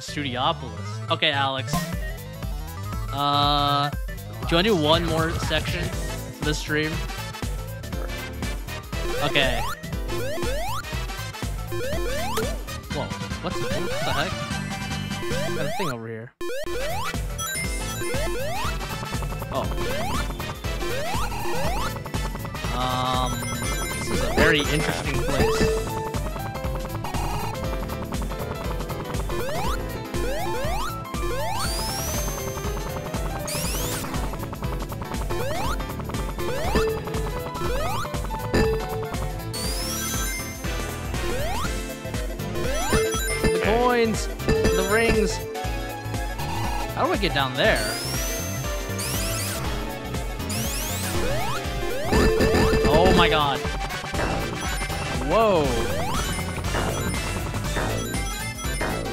to Studiopolis. Okay, Alex. Do you want to do one more section for this stream? Okay. Whoa, what the heck? Got a thing over here. Oh. This is a very interesting place. The rings. How do I get down there? Oh my god. Whoa.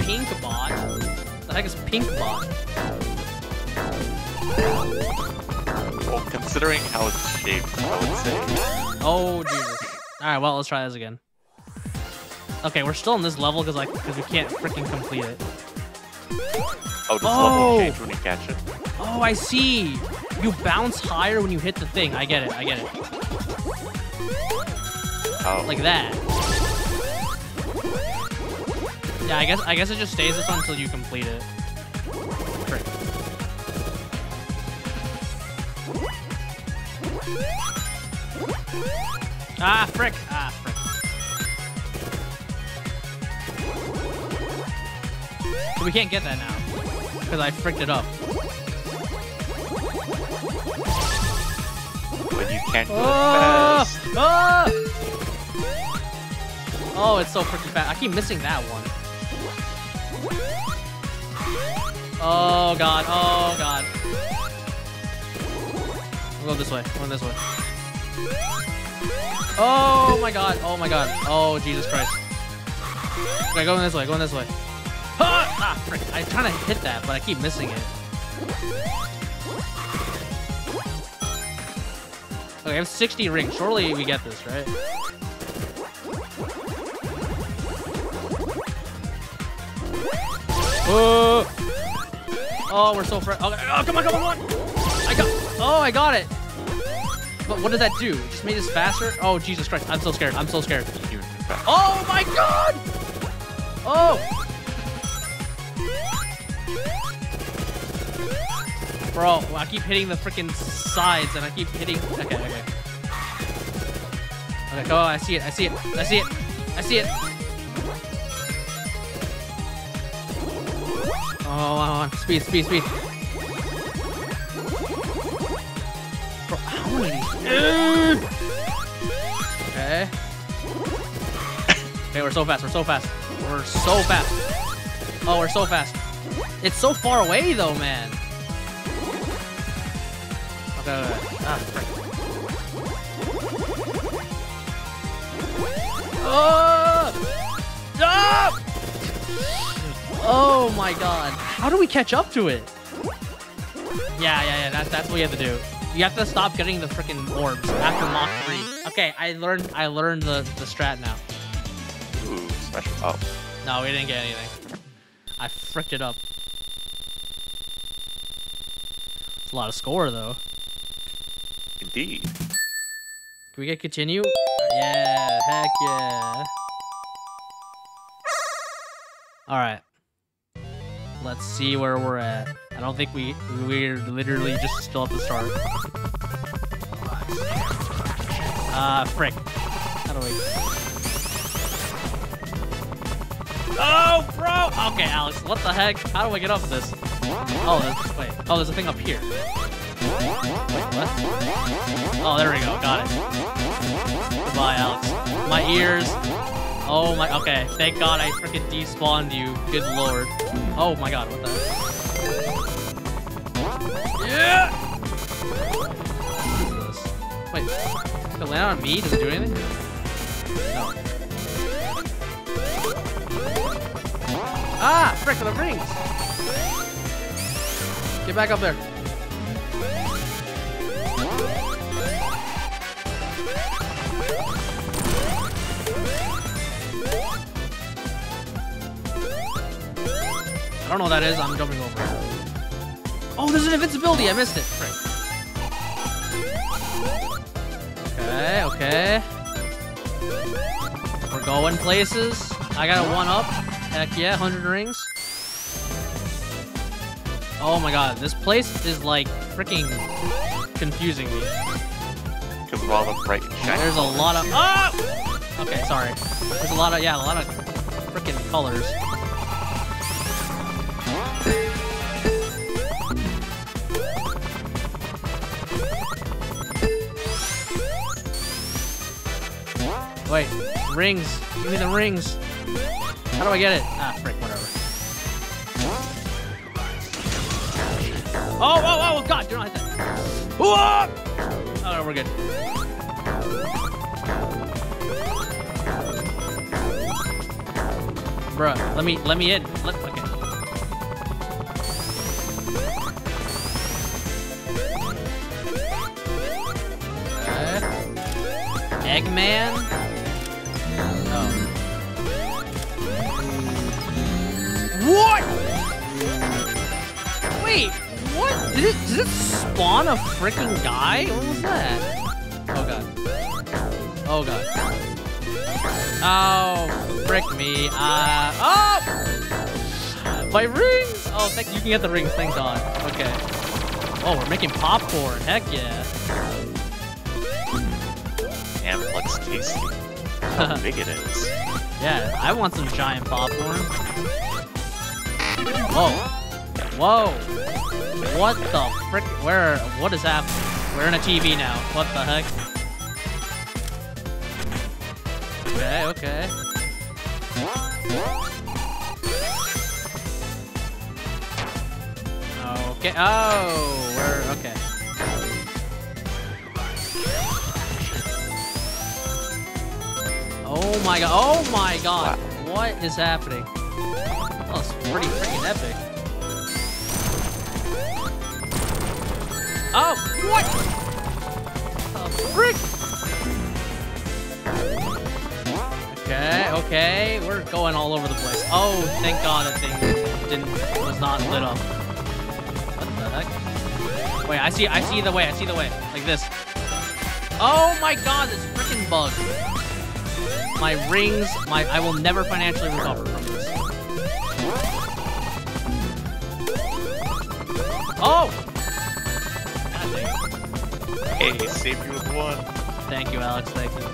Pinkbot? What the heck is Pinkbot? Well, considering how it's shaped, I would say. Oh, Jesus. Alright, well, let's try this again. Okay, we're still in this level because we can't freaking complete it. Oh, this level changes when you catch it. Oh, I see. You bounce higher when you hit the thing. I get it. I get it. Oh. Like that. Yeah, I guess it just stays this one until you complete it. Great. Ah, frick. Ah, frick. We can't get that now, because I fricked it up. But you can't go fast. Oh, it's so freaking fast. I keep missing that one. Oh, God. Oh, God. We'll go this way. We'll go this way. Oh, my God. Oh, my God. Oh, Jesus Christ. Okay, going this way. Going this way. Ah, frick. I'm trying to hit that, but I keep missing it. Okay, I have 60 rings. Surely we get this, right? Oh! Oh, we're so frick. Okay. Oh, come on, come on, come on! I got it! But what did that do? It just made us faster? Oh, Jesus Christ. I'm so scared. I'm so scared. Oh, my God! Oh! Bro, I keep hitting the freaking sides, and I keep hitting. Okay, okay. Okay, come on, I see it, I see it, I see it, I see it. Oh, on, speed, speed, speed. Bro, how many? Okay. Okay, we're so fast, we're so fast. We're so fast. Oh, we're so fast. It's so far away, though, man. Oh my god. How do we catch up to it? Yeah. That's what you have to do. You have to stop getting the freaking orbs after Mach 3. Okay, I learned the strat now. Ooh, special. Oh. No, we didn't get anything. I fricked it up. It's a lot of score though. Indeed. Can we get continue? Yeah, heck yeah. Alright. Let's see where we're at. I don't think we're literally just still at the start. Frick. How do we... Oh, bro! Okay, Alex, what the heck? How do I get up this? Oh, wait. Oh, there's a thing up here. What? Oh, there we go. Got it. Goodbye, Alex. My ears. Oh my. Okay. Thank God I freaking despawned you. Good lord. Oh my God. What the heck? Yeah. What is this? Wait. Did it land on me? Does it do anything? No. Ah! Frick of the rings. Get back up there. don't know what that is. I'm jumping over. Oh, there's an invincibility. I missed it. Right. Okay, okay. We're going places. I got a 1-up. Heck yeah, 100 rings. Oh my god, this place is like freaking confusing me. There's a lot of... Oh! Okay, sorry. There's a lot of, yeah, a lot of freaking colors. Wait, rings. Give me the rings. How do I get it? Ah, frick, whatever. Oh, oh, oh, god, you don't hit that. Whoa! Oh, no, we're good. Bruh, let me in. Okay. Eggman? Oh. What? Wait. What? Did it spawn a freaking guy? What was that? Oh god. Oh god. Oh, frick me. Oh! My rings! Oh, thank you. You can get the rings. Thanks, Don. Okay. Oh, we're making popcorn. Heck yeah. Damn, it looks tasty. How big it is. Yeah, I want some giant popcorn. Whoa. Whoa. What the frick? Where? What is happening? We're in a TV now. What the heck? Okay, okay. Okay. Oh, we're okay. Oh my god. Oh my god. What is happening? Oh, it's pretty freaking epic. Oh, what? Oh, frick! Okay, okay, we're going all over the place. Oh, thank God that thing was not lit up. What the heck? Wait, I see the way. Like this. Oh my God, this freaking bug. My rings, I will never financially recover from this. Oh! Hey, save you with one. Thank you, Alex. Thank you.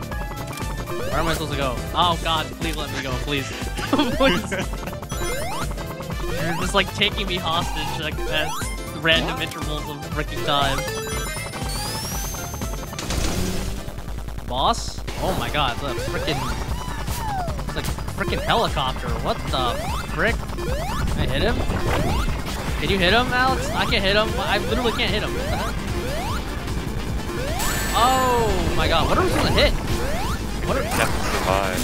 Where am I supposed to go? Oh God, please let me go, please. Please. You're just like taking me hostage like at random intervals of freaking time. Boss? Oh my God, it's like a freaking helicopter. What the frick? Can I hit him? Can you hit him, Alex? I can't hit him. I literally can't hit him. What the heck? Oh my god, what are we supposed to hit? What are we supposed to survive?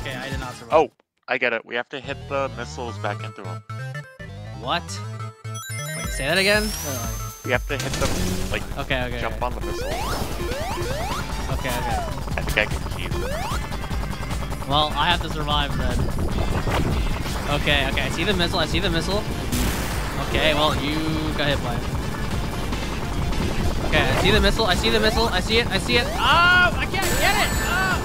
Okay, I did not survive. Oh, I get it. We have to hit the missiles back into them. What? Wait, say that again? We have to hit them, like, okay, jump on the missiles. Okay. I think I can cheat. Well, I have to survive then. Okay, I see the missile. Okay, well, you got hit by it. Okay, I see the missile, I see it. Oh, I can't get it! Oh.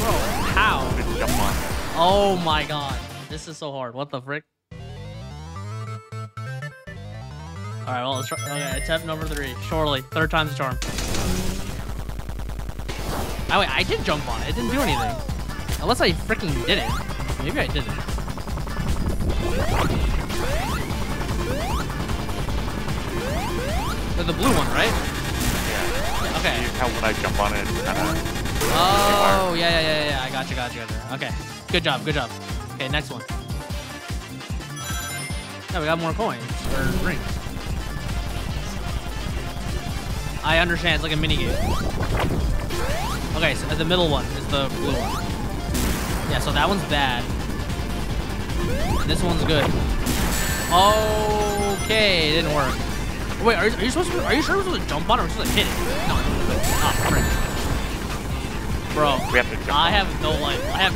Bro, how? Jump on. Oh my god, this is so hard, what the frick? Alright, well, let's try, okay, attempt number 3, surely, third time's the charm. Oh wait, I did jump on it, it didn't do anything. Unless I freaking did it. Maybe I didn't. The blue one, right? Yeah. Okay. You how when I jump on it, kind of. Oh, yeah. I gotcha. Okay. Good job. Okay, next one. Yeah, we got more coins or rings. I understand. It's like a mini game. Okay, so the middle one is the blue one. Yeah, so that one's bad. This one's good. Okay, it didn't work. Wait, are you sure we're supposed to jump on it or supposed to hit it? No, frick. Bro, we have to jump. I have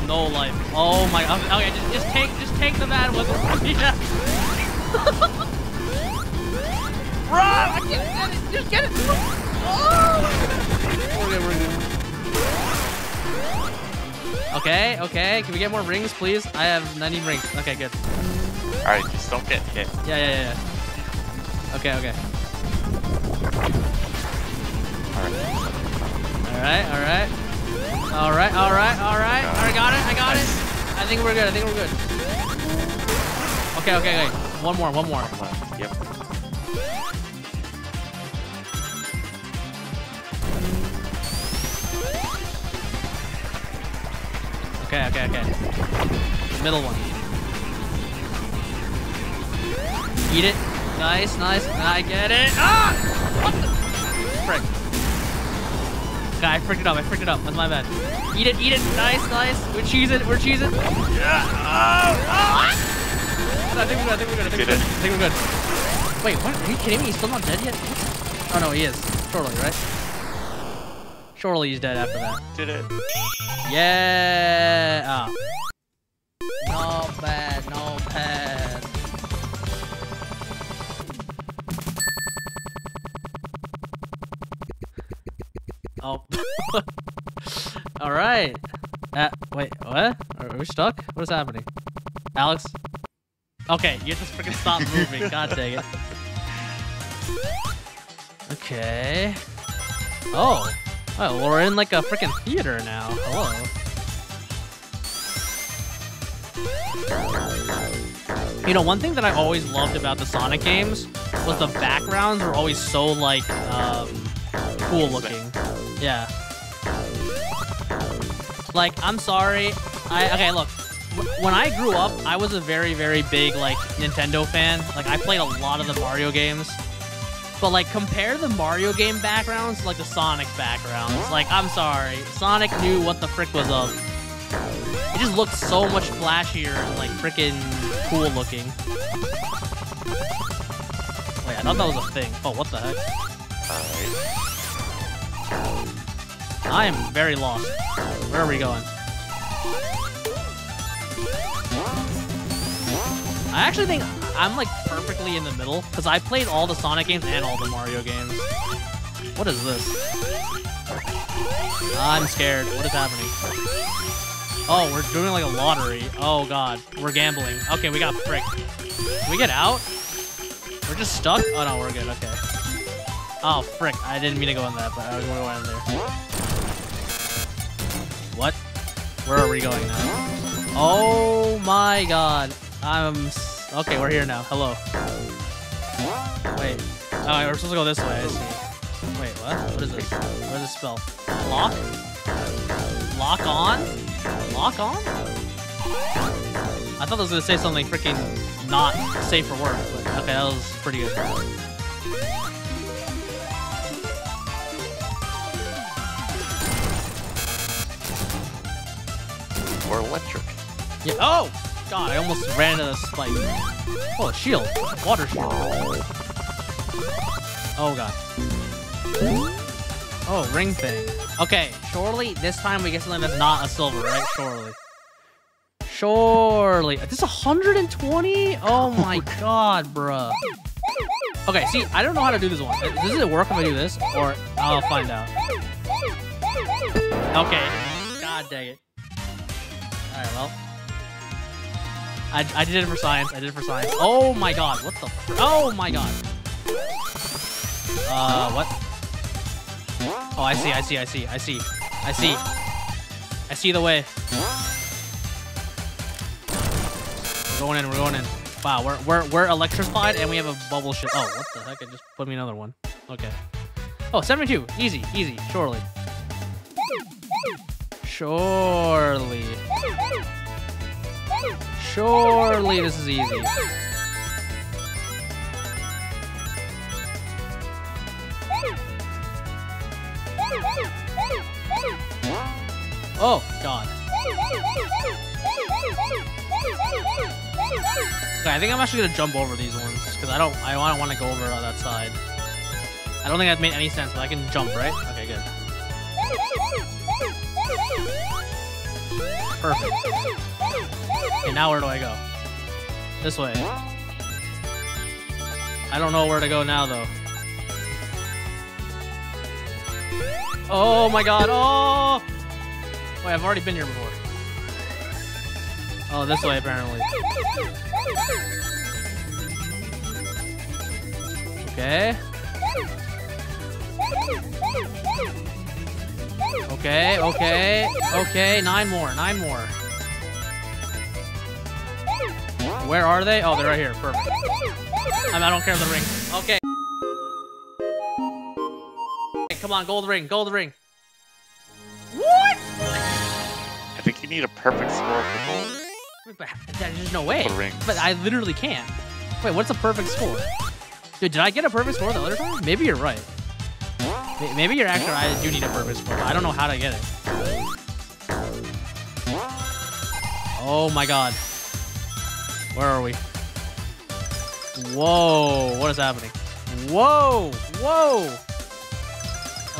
no life. Oh my, okay, just take the bad with Yeah. Run! I can't get it! Just get it! Oh! Okay, okay. Can we get more rings, please? I have 90 rings. Okay, good. Alright, just don't get hit. Yeah, yeah, yeah. Okay, okay. Alright, alright. Alright, alright, alright. I got it, I got it. I think we're good, I think we're good. Okay, okay, okay. One more, one more. Yep. Okay, okay, okay. Middle one. Eat it. Nice, nice. I get it. Ah! What the frick? Okay, I fricked it up. I fricked it up. That's my bad. Eat it, eat it. Nice, nice. We're cheesing. We're cheesing. Yeah. Oh, oh. No, I think we're good. I think we're good. I think we're good. Wait, what? Are you kidding me? He's still not dead yet? Oh, no, he is. Surely, right? Surely he's dead after that. Did it. Yeah. Oh. No bad. No bad. Oh. All right. Wait, what? Are we stuck? What is happening? Alex? Okay, you just freaking stop moving. God dang it. Okay. Oh. Oh, well, we're in like a freaking theater now. Hello. You know, one thing that I always loved about the Sonic games was the backgrounds were always so like cool looking. Yeah. Like, I'm sorry. Okay, look. When I grew up, I was a very, very big like Nintendo fan. Like, I played a lot of the Mario games. But like, compare the Mario game backgrounds to like the Sonic backgrounds. Like, I'm sorry. Sonic knew what the frick was up. It just looked so much flashier and like freaking cool looking. Wait, I thought that was a thing. Oh, what the heck? I am very lost. Where are we going? I actually think I'm like perfectly in the middle because I played all the Sonic games and all the Mario games. What is this? I'm scared. What is happening? Oh, we're doing like a lottery. Oh god, we're gambling. Okay, we got fricked. Can we get out? We're just stuck? Oh no, we're good. Okay. Oh frick, I didn't mean to go in that, but I was going to go in there. What? Where are we going now? Oh my god. Okay, we're here now. Hello. Wait. Oh, we're supposed to go this way. I see. Wait, what? What is this? What does this spell? Lock? Lock on? Lock on? I thought that was going to say something freaking not safe for work, but okay, that was pretty good. Or electric. Yeah. Oh! God, I almost ran into the spike. Oh, a shield. Water shield. Oh, God. Oh, ring thing. Okay, surely this time we get something that's not a silver, right? Surely. Surely. Is this 120? Oh, my God, bruh. Okay, see, I don't know how to do this one. Does it work if I do this? Or I'll find out. Okay. God dang it. All right, well. I did it for science. I did it for science. Oh my god. What the fr- Oh my god. What? Oh, I see. I see. I see. I see. I see. I see the way. We're going in. We're going in. Wow. We're electrified and we have a bubble ship. Oh, what the heck? It just put me another one. Okay. Oh, 72. Easy. Easy. Surely. Surely. Surely this is easy. Oh, God. Okay, I think I'm actually going to jump over these ones because I don't want to go over on that side. I don't think that made any sense, but I can jump, right? Okay, good. Perfect. Okay, now where do I go? This way. I don't know where to go now, though. Oh my god, oh! Wait, I've already been here before. Oh, this way, apparently. Okay. Okay, okay, okay, 9 more. Where are they? Oh, they're right here, perfect. I don't care the ring. Okay. Come on, gold ring. What? I think you need a perfect score for gold. Wait, but there's no way. But I literally can't. Wait, what's a perfect score? Dude, did I get a perfect score the other time? Maybe you're right. Maybe you're actually right. I do need a perfect score. I don't know how to get it. Oh my god. Where are we? Whoa, what is happening? Whoa, whoa.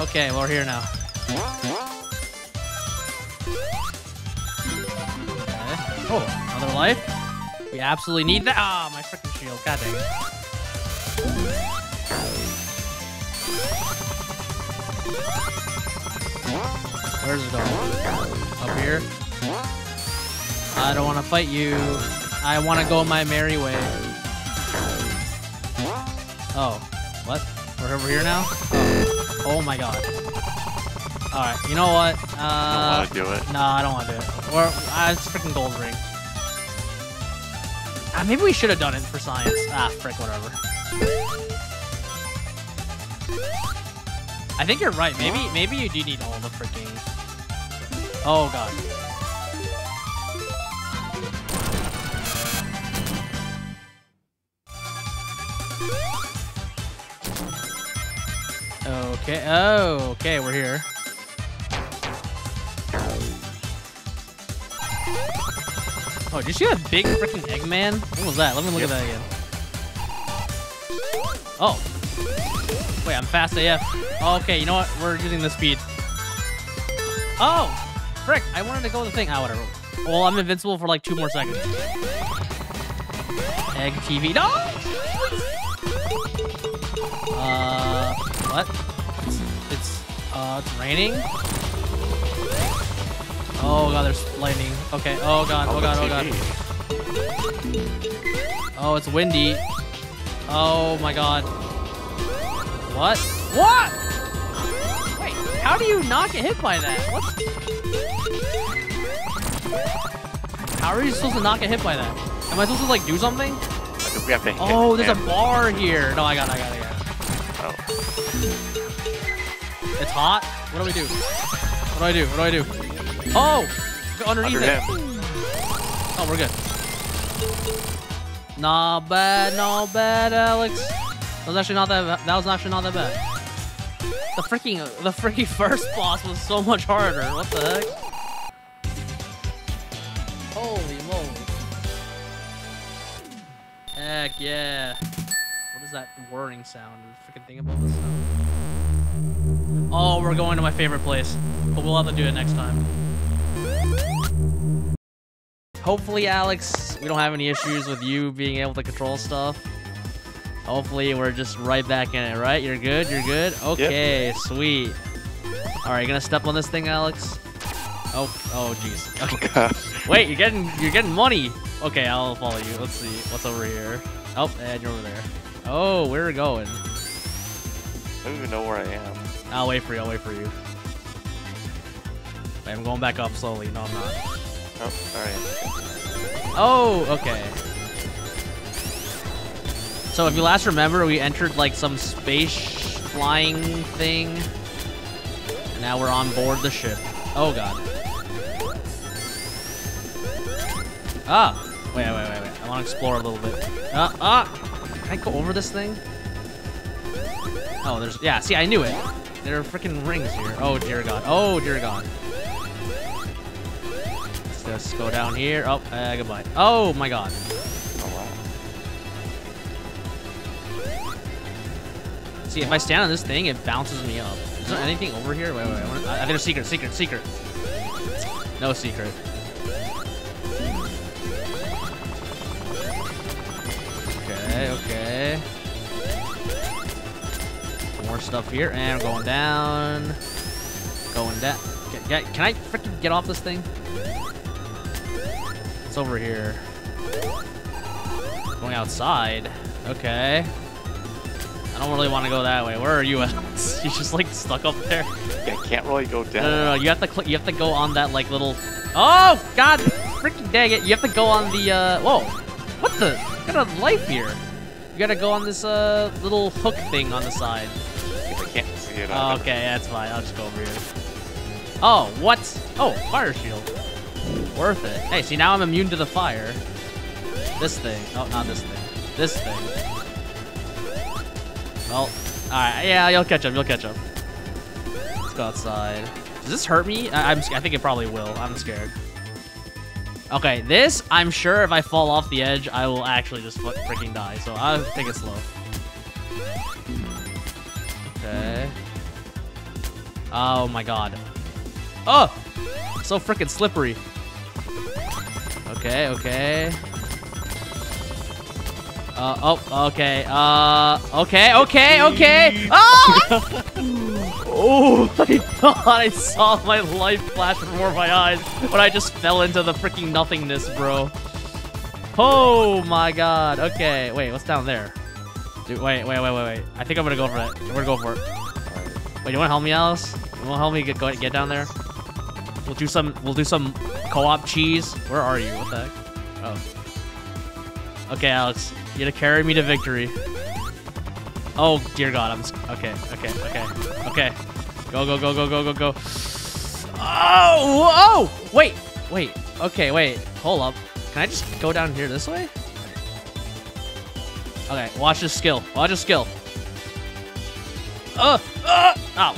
Okay, well, we're here now. Okay. Oh, another life. We absolutely need that. Ah, my freaking shield. God dang it. Where's it going? Up here. I don't want to fight you. I want to go my merry way. Oh, what? We're over here now? Oh. Oh my god. Alright, you know what? I don't want to do it. Nah, I don't want to do it. Or, it's a freaking gold ring. Maybe we should have done it for science. Ah, frick, whatever. I think you're right. Maybe you do need all the freaking... Oh god. Okay, oh, okay, we're here. Oh, did you see that big freaking Eggman? What was that? Let me look at that again. Oh. Wait, I'm fast AF. Oh, okay, you know what? We're using the speed. Oh! Frick, I wanted to go with the thing. Ah, whatever. Well, I'm invincible for like 2 more seconds. Egg TV. No! What? It's raining. Oh god, there's lightning. Okay. Oh god. Oh god. Oh god. Oh, it's windy. Oh my god. What? What? Wait. How do you not get hit by that? What? How are you supposed to not get hit by that? Am I supposed to like do something? We have to hit. Oh, there's a bar here. No, I got it. Oh. It's hot? What do we do? What do I do? Oh! Underneath it! Oh, we're good. Not bad, Alex. That was actually not that bad. The freaking first boss was so much harder. What the heck? Holy moly. Heck yeah. What is that whirring sound? The freaking thing above the sound. Oh, we're going to my favorite place, but we'll have to do it next time. Hopefully, Alex, we don't have any issues with you being able to control stuff. Hopefully, we're just right back in it, right? You're good? Okay, yep. Sweet. All right, you gonna step on this thing, Alex? Oh, jeez. Okay. Wait, you're getting money. Okay, I'll follow you. Let's see what's over here. Oh, and you're over there. Oh, where are we going? I don't even know where I am. I'll wait for you. Wait, I'm going back up slowly. No, I'm not. Oh, alright. Oh, okay. So if you last remember, we entered like some space flying thing. Now we're on board the ship. Oh god. Ah! Wait. I want to explore a little bit. Can I go over this thing? Oh, yeah, see, I knew it. There are freaking rings here. Oh, dear God. Let's just go down here. Oh, goodbye. Oh, my God. Oh, wow. See, if I stand on this thing, it bounces me up. Is there anything over here? Wait. There's secret. No secret. up here, and we're going down. Going down. Can I freaking get off this thing? It's over here. Going outside. Okay. I don't really want to go that way. Where are you at? You're just like stuck up there. I can't really go down. No, no, no. You have to go on that like little. Oh God! Freaking dang it! You have to go on the. Whoa! What the? You got a life here. You gotta go on this little hook thing on the side. I can't see it. Oh, okay, that's fine. I'll just go over here. Oh, what? Oh, fire shield. Worth it. Hey, see now I'm immune to the fire. This thing. Oh, not this thing. This thing. Well, alright, yeah, you'll catch up, you'll catch up. Let's go outside. Does this hurt me? I think it probably will. I'm scared. Okay, this, I'm sure if I fall off the edge, I will actually just freaking die, so I'll take it slow. Okay. Oh my god. Oh! So freaking slippery. Okay, okay. Oh, okay, okay! Oh! Oh, I thought I saw my life flash before my eyes, but I just fell into the freaking nothingness, bro. Oh my god, okay. Wait, what's down there? Dude, wait. I think I'm gonna go for it. I'm gonna go for it. Wait, you wanna help me, Alice? You wanna help me get down there? We'll do some co-op cheese. Where are you? What the heck? Oh. Okay, Alex. You gotta carry me to victory. Oh dear God, okay. Go. Oh, whoa! Wait. Okay, wait. Hold up. Can I just go down here this way? Okay, watch this skill. Watch this skill. Oh,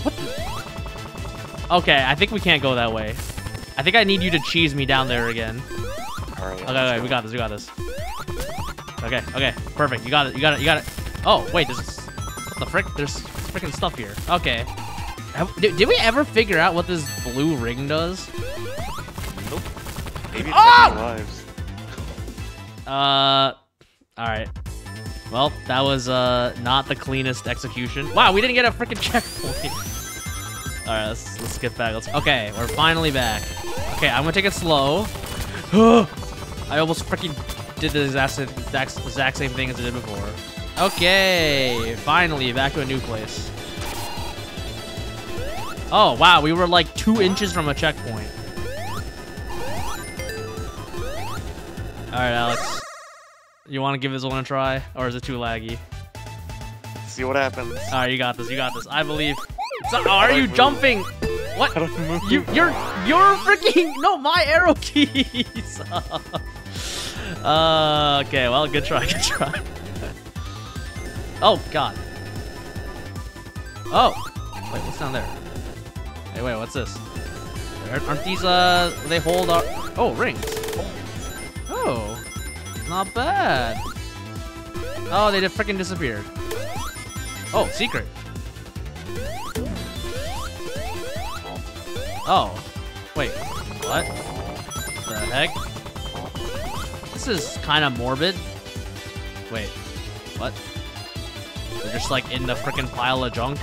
what the? Okay, I think we can't go that way. I think I need you to cheese me down there again. All right. Okay, we got this. Okay, perfect. You got it. Oh, wait, there's... What the frick? There's freaking stuff here. Okay. Did we ever figure out what this blue ring does? Nope. Maybe it's lives. Alright. Well, that was, not the cleanest execution. Wow, we didn't get a freaking checkpoint. Alright, let's get back. Okay, we're finally back. Okay, I'm gonna take it slow. I almost freaking... did the exact same thing as I did before. Okay, finally back to a new place. Oh wow, we were like 2 inches from a checkpoint. All right, Alex, you want to give this one a try, or is it too laggy? See what happens. All right, you got this. I believe. So, are you jumping? What? You're freaking no, my arrow keys. Okay, well, good try. Oh, God. Oh! Wait, what's down there? Hey, wait, what's this? Aren't these, they hold our... Oh, rings. Oh, not bad. Oh, they freaking disappeared. Oh, secret. Oh. Wait, what? The heck? This is kind of morbid. Wait, what? We're just like in the frickin' pile of junk.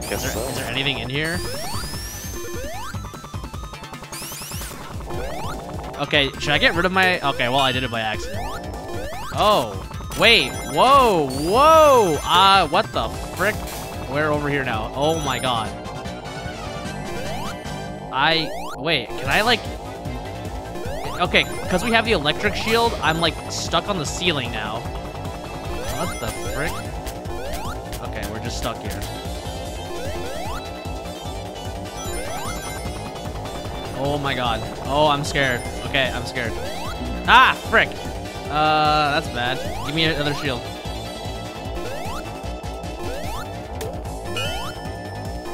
Is there anything in here? Okay, should I get rid of my... Okay, well, I did it by accident. Oh, wait, whoa. What the frick? We're over here now. Oh my god. Wait, can I like... Okay, because we have the electric shield, I'm like stuck on the ceiling now. What the frick? Okay, we're just stuck here. Oh my god. Oh, I'm scared. Okay, I'm scared. Ah, frick! That's bad. Give me another shield.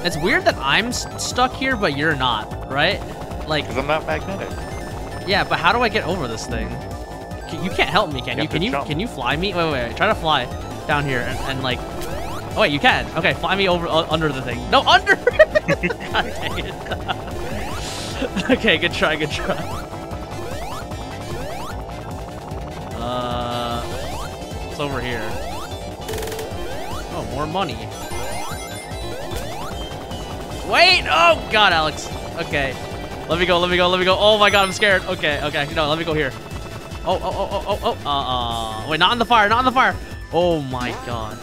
It's weird that I'm stuck here, but you're not, right? Like, because I'm not magnetic. Yeah, but how do I get over this thing? You can't help me, can you? Can you fly me? Wait. Try to fly down here and like... Oh, wait, you can. Okay, fly me over under the thing. No, under! God dang it. Okay, good try. It's over here. Oh, more money. Wait! Oh god, Alex. Okay. Let me go, let me go, let me go. Oh my god, I'm scared. Okay, okay. No, let me go here. Oh, oh, oh, oh, oh. Wait, not in the fire, not in the fire. Oh my god.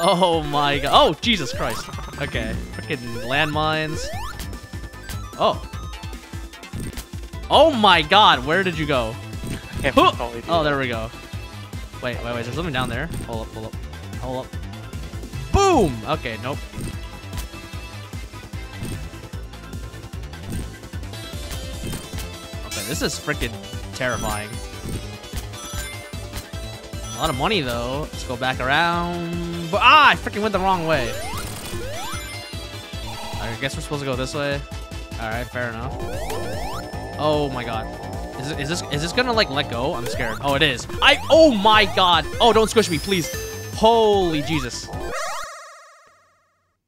Oh my god. Oh, Jesus Christ. Okay. Freaking landmines. Oh. Oh my god, where did you go? Oh, there we go. Wait, wait, wait. There's something down there. Hold up, hold up. Hold up. Boom! Okay, nope. Okay, this is freaking terrifying. A lot of money, though. Let's go back around. But, ah, I freaking went the wrong way. I guess we're supposed to go this way. All right, fair enough. Oh my god. Is this gonna like let go? I'm scared. Oh, it is. Oh my god. Oh, don't squish me, please. Holy Jesus. All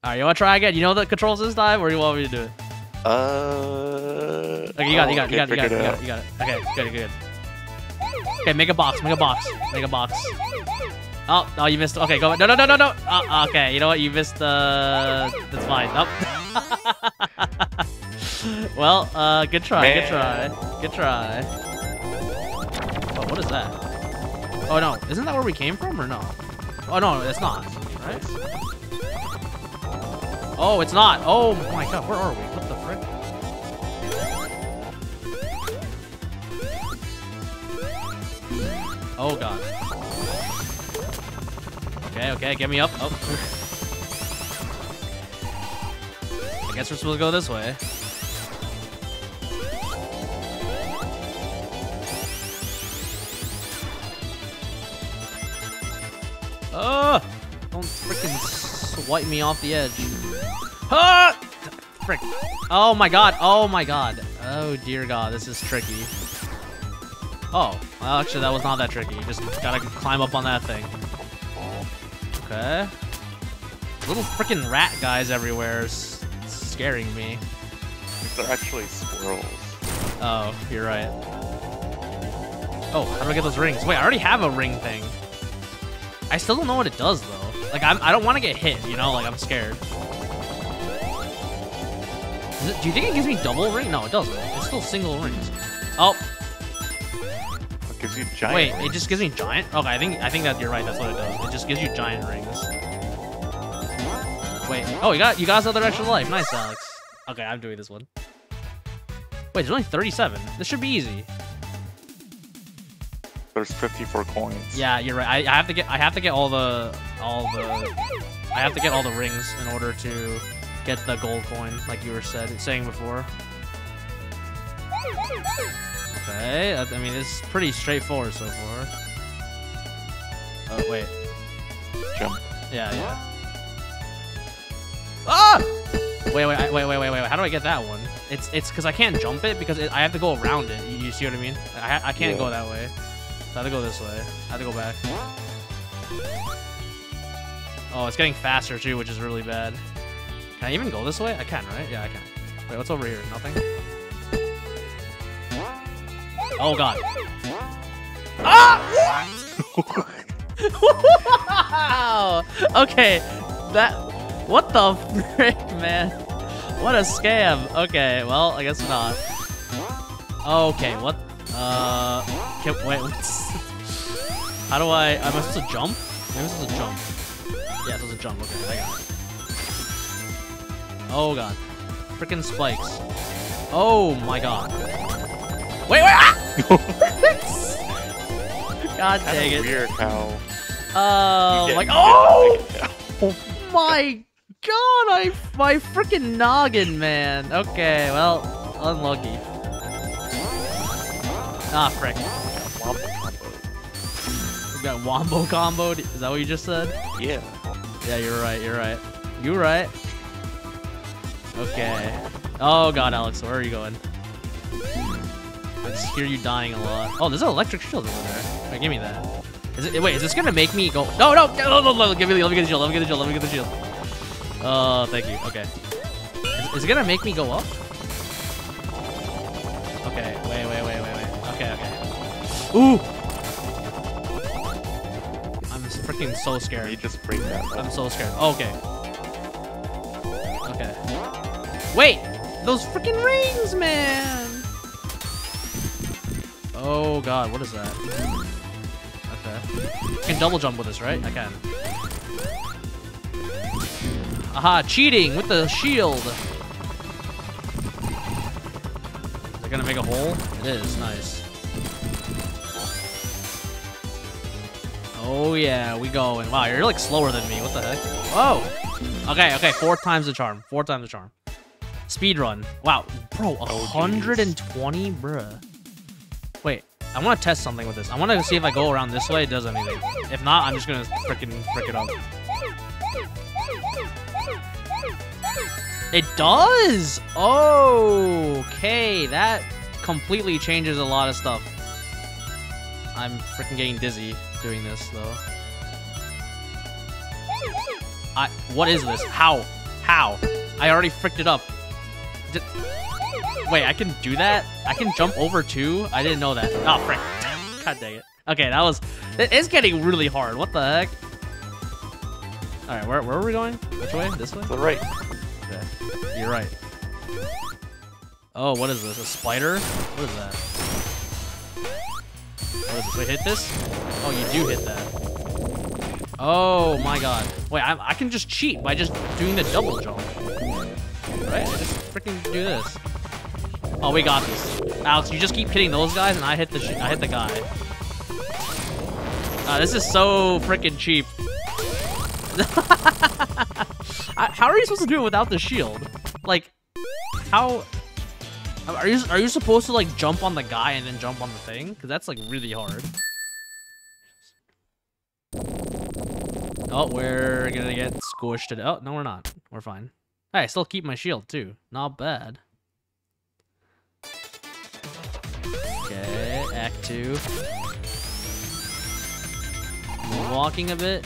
right, you wanna try again? You know the controls this time, or you want me to do it? Okay, you got it. Okay, good. Okay, make a box. Oh, no, you missed. Okay, go. No. Okay, you know what? You missed the. That's fine. Nope. Well, good try. Oh, what is that? Oh no, isn't that where we came from or no? Oh no, it's not, right? Oh, it's not. Oh my god, where are we? What the frick? Oh god. Okay, get me up. Oh. I guess we're supposed to go this way. Don't freaking swipe me off the edge. Ah! Frick. Oh my god. Oh dear god, this is tricky. Oh, well, actually that was not that tricky. You just gotta climb up on that thing. Okay. Little freaking rat guys everywhere is scaring me. They're actually squirrels. Oh, you're right. Oh, how do I get those rings? Wait, I already have a ring thing. I still don't know what it does, though. Like, I don't want to get hit, you know? Like, I'm scared. Do you think it gives me double ring? No, it doesn't. It's still single rings. Oh. It gives you giant rings. Wait, it just gives me giant? Okay, I think that you're right. That's what it does. It just gives you giant rings. Wait. Oh, you got another extra life. Nice, Alex. Okay, I'm doing this one. Wait, there's only 37. This should be easy. There's 54 coins. Yeah, you're right. I have to get all the rings in order to get the gold coin, like you were saying before. Okay, I mean it's pretty straightforward so far. Oh wait. Jump. Yeah. Ah! Wait. How do I get that one? It's because I can't jump it because I have to go around it. You see what I mean? I can't go that way. I have to go this way. I have to go back. Oh, it's getting faster too, which is really bad. Can I even go this way? I can, right? Yeah, I can. Wait, what's over here? Nothing? Oh, God. Ah! Wow! Okay. What the frick, man? What a scam. Okay, well, I guess not. Okay, what? Wait. How do I? Am I supposed to jump? Maybe I'm supposed to jump. Yeah, I'm supposed to jump. Okay, I got it. Oh god, freaking spikes! Oh my god! Wait! Ah! God dang it! Weird how. Like oh my god! My freaking noggin, man. Okay, well, unlucky. Ah, frick. We've got wombo comboed. Is that what you just said? Yeah. Yeah, you're right. You're right. Okay. Oh god, Alex, where are you going? I just hear you dying a lot. Oh, there's an electric shield over there. All right, give me that. Wait, is this gonna make me go? No, let me get the shield. Oh, thank you. Okay. Is it gonna make me go up? Okay, wait. Okay. Ooh! I'm freaking so scared. You just break that. I'm so scared. Okay. Wait, those freaking rings, man. Oh god, what is that? Okay. I can double jump with this, right? I can. Aha, cheating with the shield. Is it gonna make a hole? It is, nice. Oh yeah, we going. Wow, you're like slower than me. What the heck? Whoa. Okay, okay, 4 times the charm. 4 times the charm. Speed run. Wow, bro, 120, bruh. Wait, I want to test something with this. I want to see if I go around this way, it does anything. If not, I'm just gonna frick it up. It does. Oh, okay, that completely changes a lot of stuff. I'm freaking getting dizzy doing this though. What is this? How? I already fricked it up. Wait, I can do that? I can jump over too? I didn't know that. Oh, frick. God dang it. Okay, that was... It is getting really hard. What the heck? Alright, where are we going? Which way? This way? The right. Okay, you're right. Oh, what is this? A spider? What is that? What is this? Wait, hit this? Oh, you do hit that. Oh my god. Wait, I can just cheat by just doing the double jump. Right? I just freaking do this. Oh, we got this. Alex, you just keep hitting those guys, and I hit the guy. This is so freaking cheap. How are you supposed to do it without the shield? Like, how are you supposed to like jump on the guy and then jump on the thing? Because that's like really hard. Oh, we're gonna get squished. Oh, no, we're not. We're fine. Hey, I still keep my shield too. Not bad. Okay, Act 2. Walking a bit.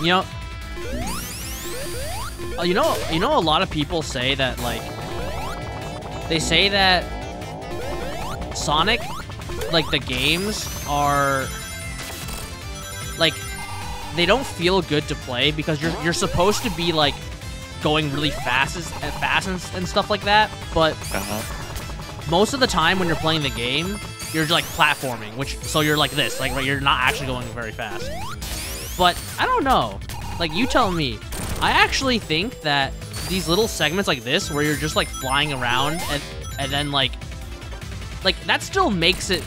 You know, a lot of people say that, like, they say that Sonic, like, the games are, like, they don't feel good to play because you're supposed to be like going really fast and stuff like that, but most of the time when you're playing the game, you're just like platforming, which so you're like this, like right, you're not actually going very fast. But I don't know, like you tell me. I actually think that these little segments like this, where you're just like flying around and then like that still makes it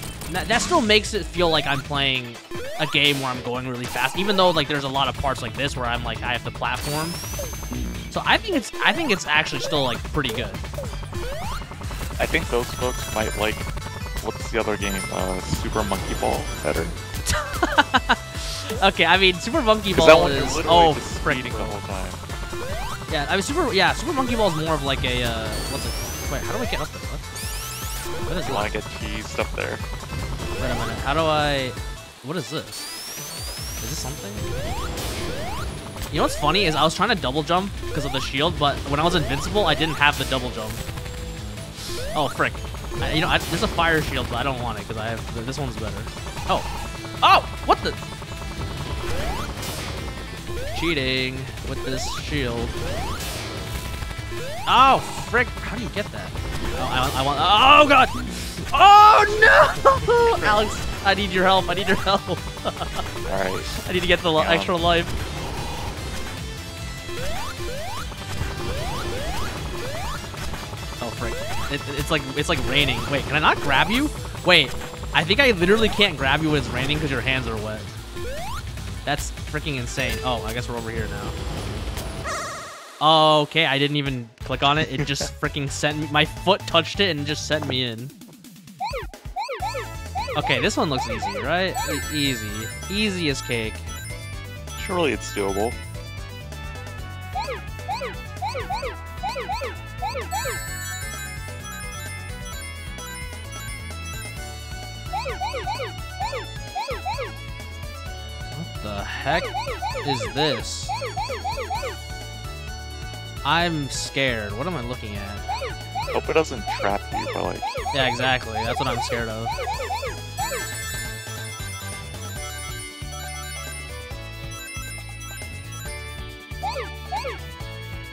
feel like I'm playing a game where I'm going really fast, even though like there's a lot of parts like this where I'm like I have to platform. So I think it's actually still like pretty good. I think those folks might like what's the other game? Super Monkey Ball better. Okay, I mean Super Monkey Ball is the whole time. Yeah, I mean Super Monkey Ball is more of like a what's it? Wait, how do I get up there? What is you want to get cheesed up there? Wait a minute. How do I? What is this? Is this something? You know what's funny is I was trying to double jump because of the shield, but when I was invincible, I didn't have the double jump. Oh, frick. There's a fire shield, but I don't want it because I have... This one's better. Oh. Oh! What the... Cheating with this shield. Oh, frick. How do you get that? Oh, I want... Oh, God! Oh, no! Alex... I need your help. I need your help. Alright. I need to get the extra life. Oh, frick. It's like raining. Wait, can I not grab you? Wait, I think I literally can't grab you when it's raining because your hands are wet. That's freaking insane. Oh, I guess we're over here now. Oh, okay, I didn't even click on it. It just freaking sent me. My foot touched it and just sent me in. Okay, this one looks easy, right? Easy. Easy as cake. Surely it's doable. What the heck is this? I'm scared. What am I looking at? Hope it doesn't trap you, but like... Yeah, exactly. That's what I'm scared of.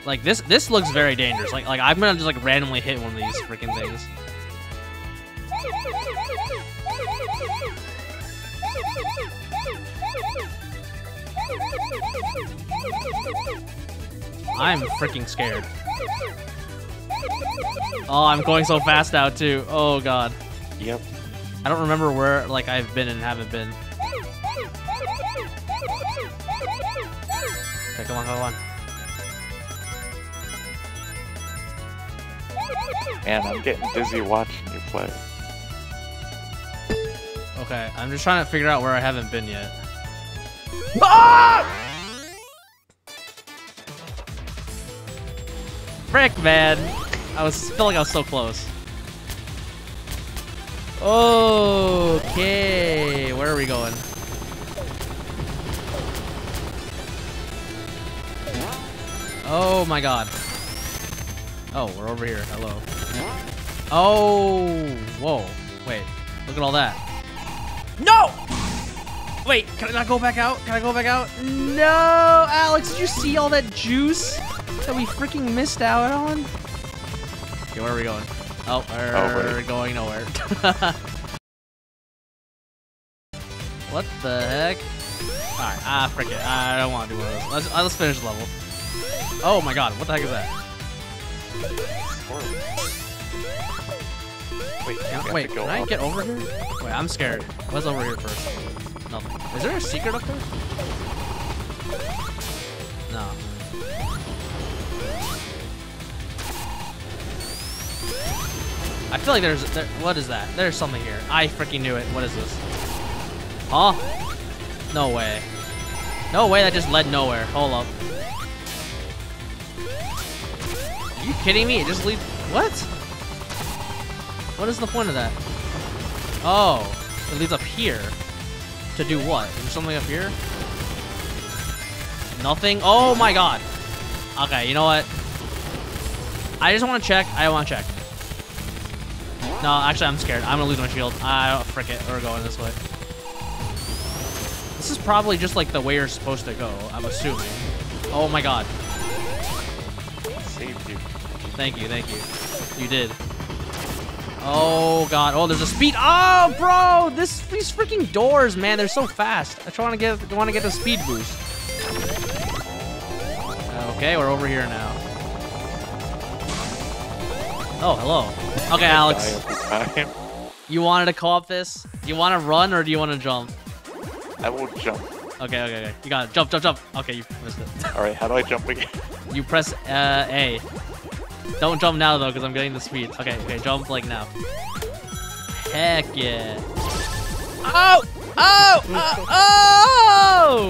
Like this looks very dangerous. Like I'm gonna just like randomly hit one of these freaking things. I'm freaking scared. Oh, I'm going so fast now too. Oh god. Yep. I don't remember where like I've been and haven't been. Okay, come on, come on. Man, I'm getting dizzy watching you play. Okay, I'm just trying to figure out where I haven't been yet. Ah! Frick, man! I felt like I was so close. Okay, where are we going? Oh my god. Oh, we're over here. Hello. Oh, whoa. Wait, look at all that. No! Wait, can I not go back out? Can I go back out? No! Alex, did you see all that juice that we freaking missed out on? Okay, where are we going? Oh, we're going nowhere. What the heck? Alright, frick it. I don't want to do one of those. Let's finish the level. Oh my god, what the heck is that? Wait, can I get over here? Wait, I'm scared. What's over here first? Nothing. Is there a secret up there? No. I feel like what is that? There's something here. I freaking knew it. What is this? Huh? No way. No way, that just led nowhere. Hold up. Are you kidding me? It just leads... What? What is the point of that? Oh. It leads up here. To do what? Is there something up here? Nothing? Oh my god. Okay, you know what? I just want to check. I want to check. No, actually, I'm scared. I'm gonna lose my shield. Frick it. We're going this way. This is probably just like the way you're supposed to go, I'm assuming. Oh my god. Saved you. Thank you, thank you. You did. Oh god. Oh, there's a speed. Oh, bro! These freaking doors, man, they're so fast. I just want to get the speed boost. Okay, we're over here now. Oh, hello. Okay, Alex. You wanted to co-op this? Do you want to run or do you want to jump? I will jump. Okay. You got it. Jump, jump, jump. Okay, you missed it. All right, how do I jump again? You press A. Don't jump now, though, because I'm getting the speed. Okay, jump like now. Heck yeah. Oh!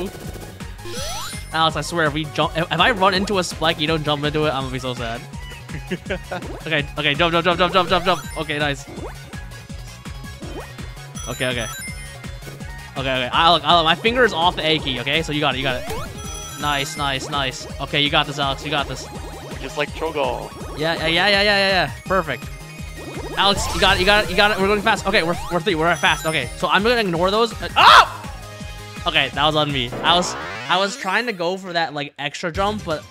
Oh! Alex, I swear, if I run into a spike, you don't jump into it, I'm going to be so sad. Okay, jump. Okay, nice. Okay. I'll my finger is off the A key, okay? So you got it. Nice. Okay, you got this, Alex, you got this. Just like Trogol. Yeah. Perfect. Alex, you got it. We're going fast. Okay, we're fast. Okay, so I'm gonna ignore those. Oh! Okay, that was on me. I was trying to go for that, like, extra jump, but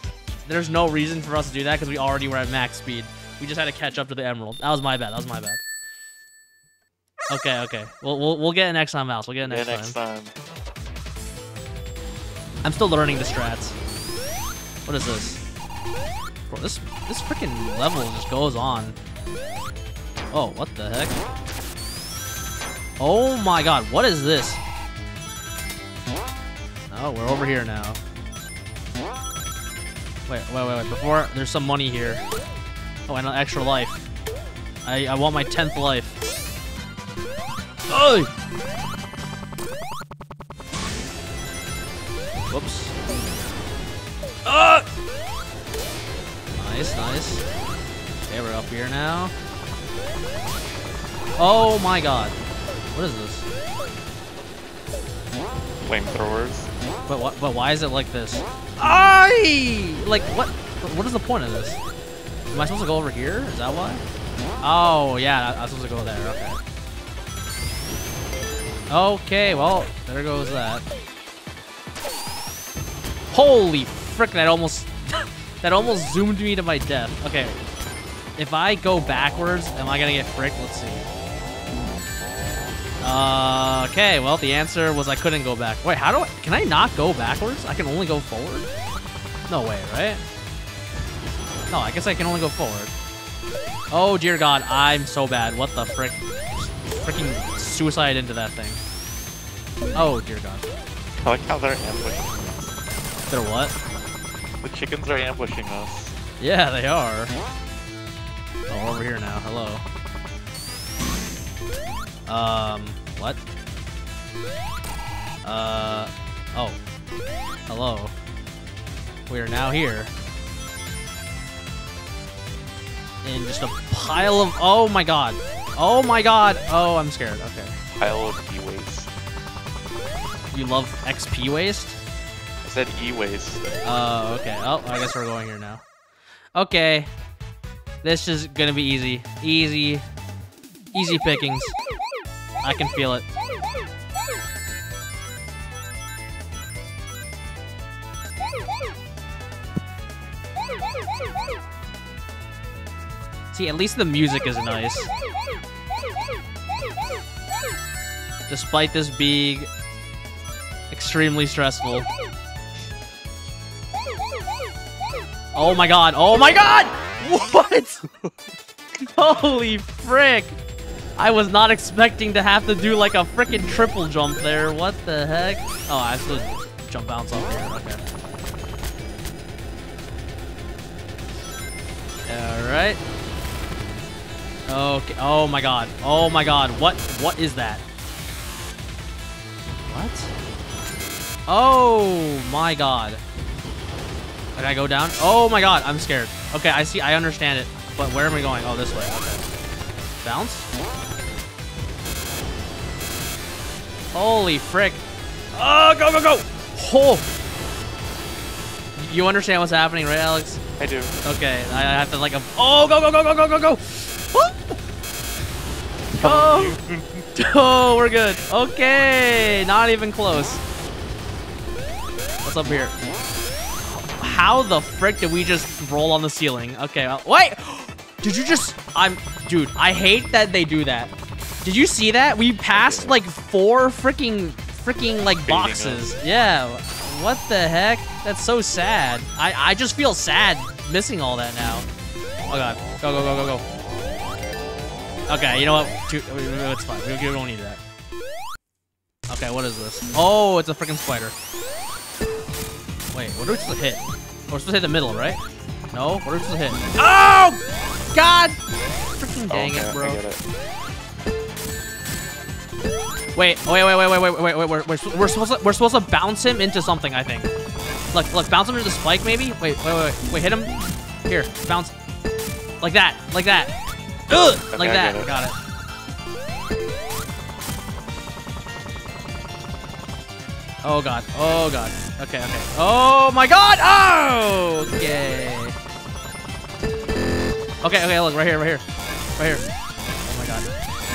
there's no reason for us to do that because we already were at max speed. We just had to catch up to the Emerald. That was my bad. Okay. We'll get it next time, Mouse. We'll get it next time. I'm still learning the strats. What is this? Bro, this freaking level just goes on. Oh, what the heck? Oh my god, what is this? Oh, we're over here now. Wait, before, there's some money here. Oh, and an extra life. I want my 10th life. Oh! Whoops. Ah! Nice. Okay, we're up here now. Oh my god. What is this? Flamethrowers. But why is it like this? Aye! Like, what is the point of this? Am I supposed to go over here? Is that why? Oh, yeah, I'm supposed to go there. Okay, well, there goes that. Holy frick, that almost... That almost zoomed me to my death. Okay. If I go backwards, am I going to get fricked? Let's see. Okay, well, the answer was I couldn't go back. Wait, how do I... Can I not go backwards? I can only go forward? No way, right? No, I guess I can only go forward. Oh, dear God. I'm so bad. What the frick? Just freaking suicide into that thing. Oh, dear God. I like how they're ambushing us. They're what? The chickens are ambushing us. Yeah, they are. Oh, we're over here now. Hello. What? Oh. Hello. We are now here. In just a pile of... Oh, my God. Oh, my God. Oh, I'm scared. Okay. Pile of e-waste. You love XP waste? I said e-waste. Oh, okay. Oh, I guess we're going here now. Okay. This is going to be easy. Easy. Easy pickings. I can feel it. See, at least the music is nice. Despite this being... extremely stressful. Oh my God! Oh my God! What? Holy frick! I was not expecting to have to do like a freaking triple jump there. What the heck? Oh, I have to jump bounce off here. Okay. All right. Okay. Oh my God. Oh my God. What? What is that? What? Oh my God. Can I go down? Oh my God, I'm scared. Okay, I see, I understand it. But where am I going? Oh, this way. Okay. Bounce? Holy frick. Oh, go, go, go! Oh! You understand what's happening, right, Alex? I do. Okay, I have to like... Oh, go, go, go, go, go, go, go! Oh! Oh, we're good. Okay, not even close. Up here. How the frick did we just roll on the ceiling? Okay, well, wait! Did you just... Dude, I hate that they do that. Did you see that? We passed, like, four freaking, like, boxes. Yeah, what the heck? That's so sad. I just feel sad missing all that now. Oh, God. Go, go, go, go, go. Okay, you know what? It's fine. We don't need that. Okay, what is this? Oh, it's a freaking spider. Wait, what are we supposed to hit? We're supposed to hit the middle, right? No? What are we supposed to hit? Oh! God! Freaking dang it, bro. I get it. Wait. We're supposed to bounce him into something, I think. Look, bounce him into the spike, maybe? Wait, hit him. Here, bounce. Like that. Ugh! Okay, like that. Got it. Oh god. Okay. Oh my God! Oh! Okay. Okay, look, right here. Oh my God.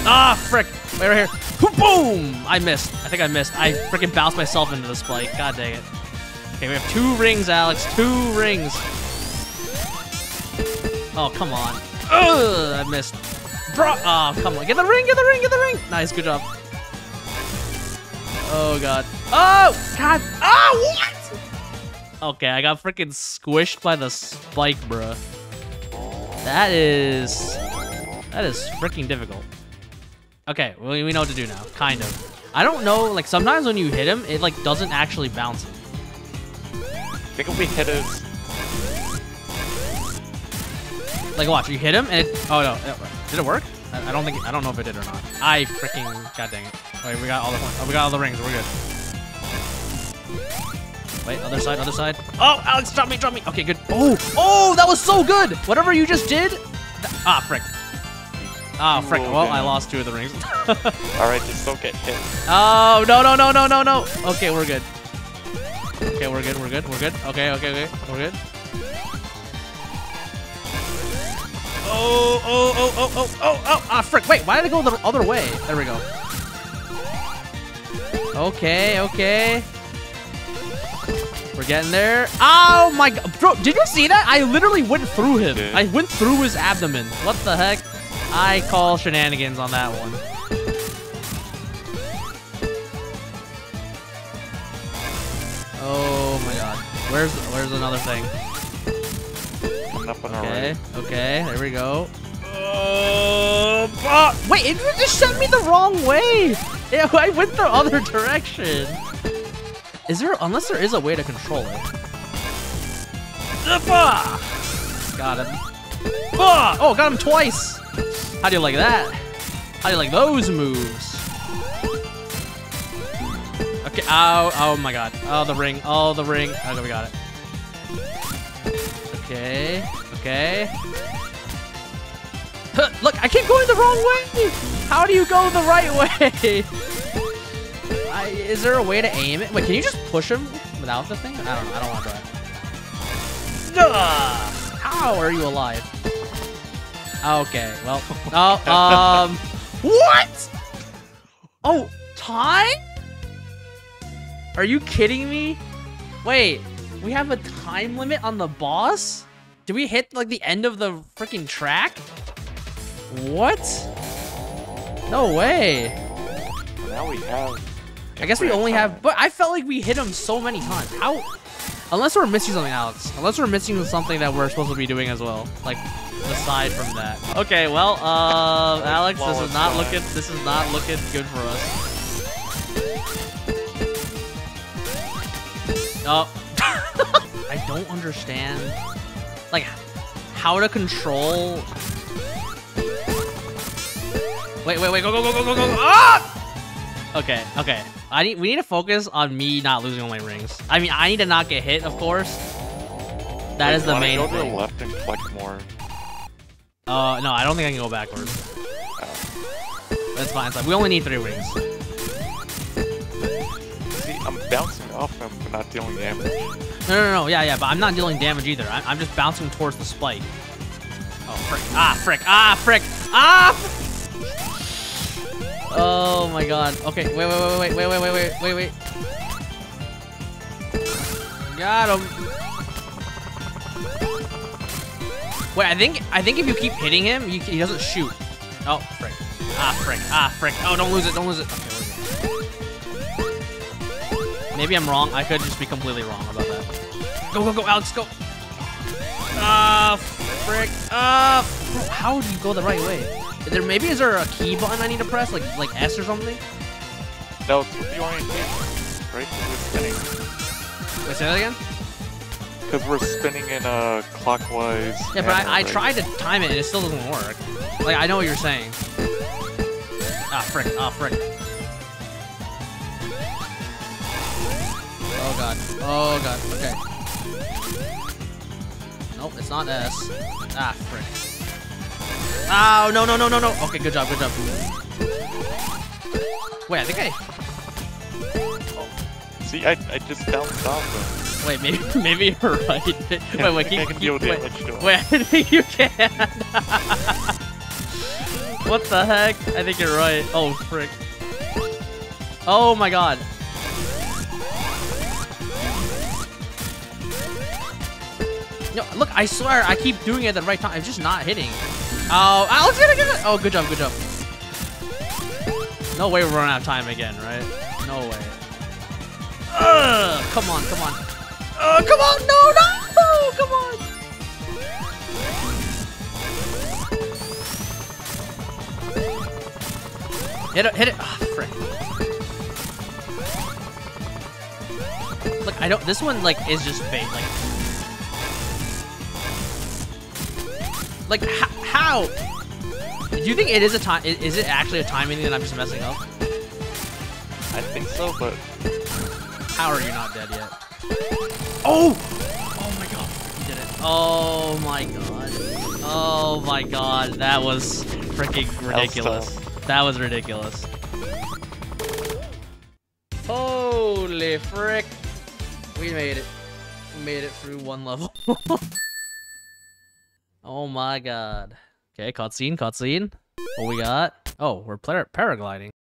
Ah, frick! Wait, right here. Boom! I missed. I think I missed. I freaking bounced myself into the spike. God dang it. Okay, we have 2 rings, Alex. 2 rings. Oh, come on. Ugh, I missed. Bro, oh, come on. Get the ring! Nice, good job. Oh God. Oh God. Oh what? Okay, I got freaking squished by the spike, bruh. That is freaking difficult. Okay, we know what to do now, kind of. I don't know, like sometimes when you hit him, it like doesn't actually bounce him. I think if we hit him. Like watch, you hit him and it, oh no, did it work? I don't know if it did or not. I freaking, god dang it. Wait, we got all the points. Oh, we got all the rings. We're good. Wait, other side. Oh, Alex, drop me. Okay, good. Oh, that was so good. Whatever you just did. Ah, frick. Well, I lost 2 of the rings. All right, just don't get hit. Oh, no. Okay, we're good. Okay, we're good. Okay. We're good. Oh. Ah, frick. Wait, why did I go the other way? There we go. Okay. We're getting there. Oh my god. Bro, did you see that? I literally went through him. I went through his abdomen. What the heck? I call shenanigans on that one. Oh my god. Where's another thing? Okay, okay, there we go. Wait, it just sent me the wrong way. Yeah, I went the other direction. Is there, unless there is a way to control it. Got him. Oh, got him twice. How do you like that? How do you like those moves? Okay, ow, oh my god. Oh, the ring, okay, we got it. Okay, okay. Huh, look, I keep going the wrong way. How do you go the right way? Is there a way to aim it? Wait, can you just push him without the thing? I don't know, I don't want to try. How are you alive? Okay, well, oh, what? Oh, time? Are you kidding me? Wait, we have a time limit on the boss? Did we hit like the end of the freaking track? What? No way. Now we have. I guess we only have, but I felt like we hit him so many times. How? Unless we're missing something, Alex. Unless we're missing something that we're supposed to be doing as well. Like, aside from that. Okay, well, Alex, this is not looking good for us. Oh. I don't understand, like, how to control. Wait, wait, wait, go, go, go, go, go, go. Ah! Okay, okay. We need to focus on me not losing all my rings. I mean, I need to not get hit, of course. That is the main thing. Go to the left and collect more. No, I don't think I can go backwards. That's fine. It's like, we only need 3 rings. See, I'm bouncing off him, but not dealing damage. No. Yeah, yeah, but I'm not dealing damage either. I'm just bouncing towards the spike. Oh, frick. Ah, frick. Ah, frick. Ah! Oh my god. Okay, wait. Got him. Wait, I think if you keep hitting him, he doesn't shoot. Oh, frick. Ah, frick. Ah, frick. Oh, don't lose it. Don't lose it. Okay. Maybe I'm wrong. I could just be completely wrong about that. Go, go, go, Alex, go. Ah, frick. Ah. How do you go the right way? Maybe is there a key button I need to press, like S or something? No, it's with the orientation, right? We're spinning. Wait, say that again? Because we're spinning in a clockwise. Yeah, but I tried to time it and it still doesn't work. Like, I know what you're saying. Ah, frick! Ah, frick! Oh god! Oh god! Okay. Nope, it's not S. Ah, frick! Oh, no. Okay, good job, good job. Wait, I think see, I just bounced off though. Wait, maybe you're right. Wait, I think you can. What the heck? I think you're right. Oh, frick. Oh my god. No, look, I swear, I keep doing it at the right time. I'm just not hitting. Oh, Alex gonna get it! Oh, good job, good job. No way we're running out of time again, right? No way. Ugh, come on, come on. Come on, no, come on! Hit it, hit it. Ah, frick. Look, I don't, this one, like, is just fate, like, how? Do you think it is a time? Is it actually a timing thing that I'm just messing up? I think so, but how are you not dead yet? Oh! Oh my god! You did it! Oh my god! Oh my god! That was freaking ridiculous! That was ridiculous! Holy frick! We made it! We made it through one level. Oh my god. Okay, cutscene, cutscene. What we got? Oh, we're paragliding.